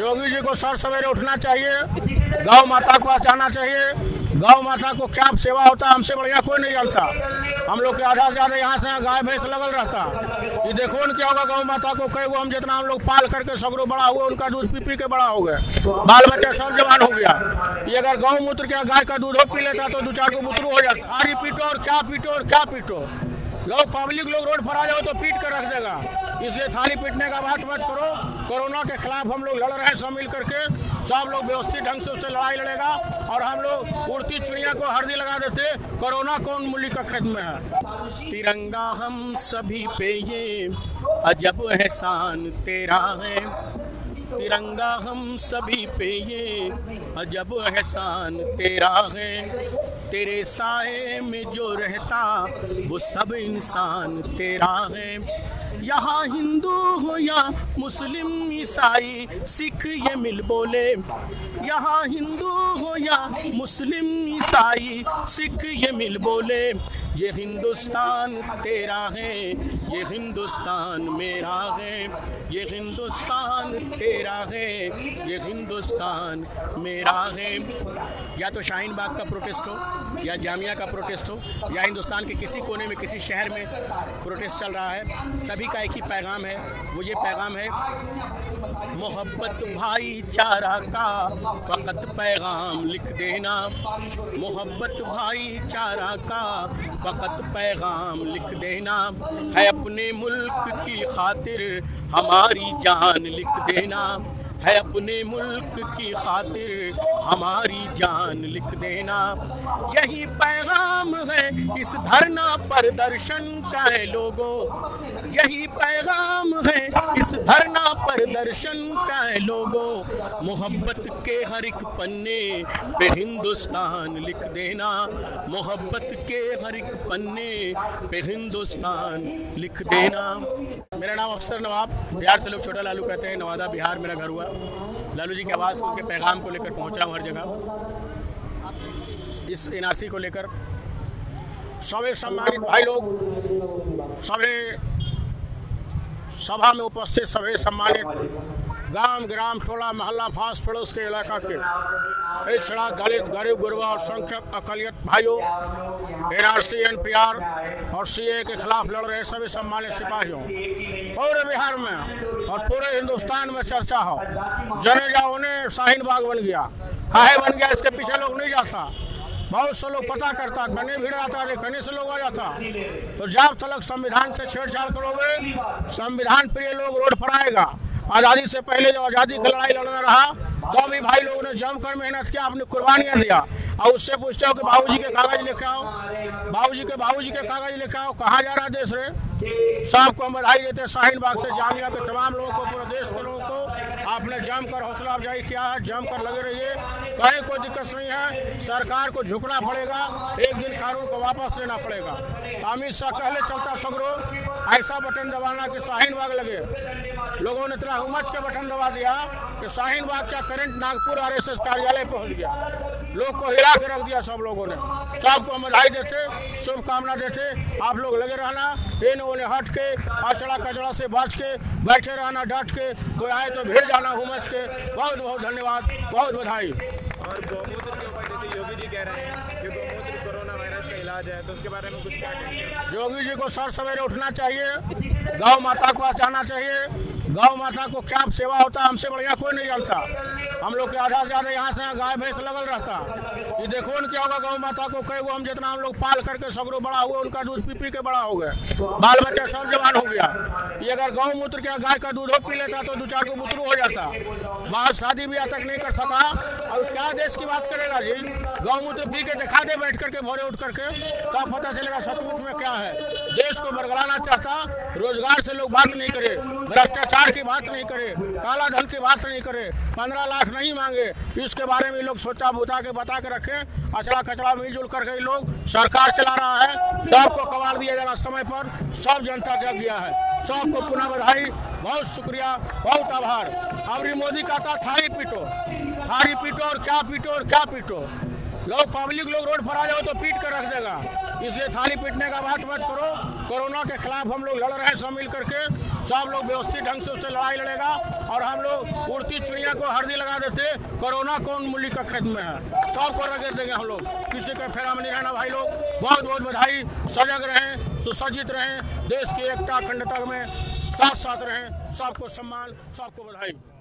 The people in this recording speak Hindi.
योगी जी को सर सवेरे उठना चाहिए, गौ माता के पास जाना चाहिए। गौ माता को क्या सेवा होता है, हमसे बढ़िया कोई नहीं जानता। हम लोग के आधा से ज्यादा यहाँ से गाय भैंस लगल रहता। ये देखो न क्या होगा गौ माता को, कई हम जितना हम लोग पाल करके सगरों बड़ा हुआ, उनका दूध पी पी के बड़ा हो गए, बाल बच्चे सब जवान हो गया। ये अगर गौ मूत्र क्या गाय का दूध हो पी लेता तो दो चार को मूत्र हो जाता। आरी पीटो और क्या पीटो और क्या पीटो, लोग पब्लिक लोग रोड पर आ जाओ तो पीट कर रख देगा। इसलिए थाली पीटने का बात मत करो। कोरोना के खिलाफ हम लोग लड़ रहे हैं सब मिल करके, सब लोग व्यवस्थित ढंग से उससे लड़ाई लड़ेगा। और हम लोग उड़ती चिड़िया को हरदी लगा देते। कोरोना कौन मूल्य का खत्म है। तिरंगा हम सभी पे ये अजब एहसान तेरा है, तिरंगा हम सभी पे ये अजब एहसान तेरा है। तेरे साए में जो रहता वो सब इंसान तेरा है। यहाँ हिंदू हो या मुस्लिम ईसाई सिख ये मिल बोले, यहाँ हिंदू हो या मुस्लिम ईसाई सिख ये मिल बोले। ये हिंदुस्तान तेरा है, ये हिंदुस्तान मेरा है, ये हिंदुस्तान तेरा है, ये हिंदुस्तान मेरा है। या तो शाहीन बाग का प्रोटेस्ट हो या जामिया का प्रोटेस्ट हो या हिंदुस्तान के किसी कोने में किसी शहर में प्रोटेस्ट चल रहा है, सभी का एक ही पैगाम है। वो ये पैगाम है, मोहब्बत भाईचारा का फ़कत पैगाम लिख देना, मोहब्बत भाईचारा का फ़कत पैगाम लिख देना, है अपने मुल्क की खातिर हमारी जान लिख देना, है अपने मुल्क की खातिर हमारी जान लिख देना। यही पैगाम है इस धरना प्रदर्शन का है लोगों, यही पैगाम है इस धरना प्रदर्शन का है लोगों। मोहब्बत के हर एक पन्ने पे हिंदुस्तान लिख देना, मोहब्बत के हर एक पन्ने पे हिंदुस्तान लिख देना। मेरा नाम अफसर नवाब, बिहार से लोग छोटा लालू कहते हैं, नवादा बिहार मेरा घर हुआ। लालू जी की आवाज़ को, उनके पैगाम को लेकर पहुँच रहा हूँ हर जगह। इस NRC को लेकर सभी सम्मानित भाई लोग, सभी सभा में उपस्थित सभी सम्मानित गांव ग्राम टोला मोहल्ला फास पड़ोस के इलाका के पिछड़ा दलित गरीब गुरबा और संख्यक अकलियत भाइयों, NRC NPR और CAA के खिलाफ लड़ रहे सभी सम्मानित सिपाहियों, पूरे बिहार में और पूरे हिंदुस्तान में चर्चा हो। जनेजा उन्हें शाहीन बाग बन गया, काहे बन गया इसके पीछे लोग नहीं जाता। बहुत से लोग पता करता, कहीं भीड़ आता है, कहीं से लोग आ जाता। तो जब तक संविधान से छेड़छाड़ करोगे, संविधान प्रिय लोग रोड पर आएगा। आज़ादी से पहले जब आज़ादी की लड़ाई लड़ना रहा तो भी भाई लोगों ने जमकर मेहनत किया, अपनी कुर्बानियाँ दिया। और उससे पूछते हो कि बाबूजी के कागज लेके आओ, बाबूजी के कागज लेके आओ, कहाँ जा रहा देश रे। सबको हम बधाई देते हैं शाहीन बाग से जामिया के तमाम लोगों को, पूरे देश के लोगों को। आपने जमकर हौसला अफजाई किया है, जमकर लगे रहिए, कहीं कोई दिक्कत नहीं है। सरकार को झुकना पड़ेगा, एक दिन कानून को वापस लेना पड़ेगा। अमित शाह कहले चलता सगरो, ऐसा बटन दबाना कि शाहीन बाग लगे। लोगों ने इतना उमच के बटन दबा दिया कि शाहीन बाग क्या करंट नागपुर RSS कार्यालय पहुंच गया, लोग को हिला के रख दिया। सब लोगों ने सबको बधाई देते, शुभकामना देते, आप लोग लगे रहना। इन लोगों ने हट के अचड़ा कचड़ा से बच के बैठे रहना, डट के कोई आए तो भीड़ जाना उमच के। बहुत बहुत धन्यवाद, बहुत बधाई। और गौमूत्र के ऊपर जैसे योगी जी कह रहे हैं कि गौमूत्र कोरोना वायरस का इलाज है, तो उसके बारे में कुछ क्या कहेंगे। योगी जी को सर सवेरे उठना चाहिए, गौ माता के पास जाना चाहिए। गौ माता को क्या सेवा होता है, हमसे बढ़िया कोई नहीं जानता। हम लोग के आधा से ज्यादा यहाँ से गाय भैंस लगल रहता। ये देखो न क्या होगा गौ माता को, कई हम जितना हम लोग पाल करके सगरों बड़ा हुआ, उनका दूध पी पी के बड़ा हो गए, बाल बच्चे सब जवान हो गया। ये अगर गौ मूत्र क्या गाय का दूध हो पी लेता तो दो चार को मूत्र हो जाता, बाहर शादी ब्याह तक नहीं कर सका। और क्या देश की बात करेगा जी। गौ मूत्र पी के दिखा दे बैठ करके भोरे उठ करके, तब पता चलेगा सचमुच में क्या है। देश को बरगलाना चाहता, रोजगार से लोग बात नहीं करे, भ्रष्टाचार की बात नहीं करे, काला धन की बात नहीं करे, 15 लाख नहीं मांगे, इसके बारे में लोग सोचा बुता के बता के रखे। अचड़ा कचड़ा मिलजुल करके लोग सरकार चला रहा है। सबको कवाल दिया जा रहा समय पर, सब जनता जग गया है। सबको पुनः बधाई, बहुत शुक्रिया, बहुत आभार। अभी मोदी कहता थारी पीटो और क्या पीटो और क्या पीटो, लोग पब्लिक लोग रोड पर आ जाओ तो पीट कर रख देगा। इसलिए थाली पीटने का बात मत करो। कोरोना के खिलाफ हम लोग लड़ रहे हैं सब मिल करके, सब लोग व्यवस्थित ढंग से उससे लड़ाई लड़ेगा। और हम लोग उड़ती चिड़िया को हरदी लगा देते, कोरोना कौन मूल्य का खत्म है, सबको रगड़ देंगे हम लोग, किसी का फेरा में नहीं रहना। भाई लोग बहुत बहुत बधाई, सजग रहें, सुसज्जित रहें, देश की एकता अखंडता में साथ साथ रहें। सबको सम्मान, सबको बधाई।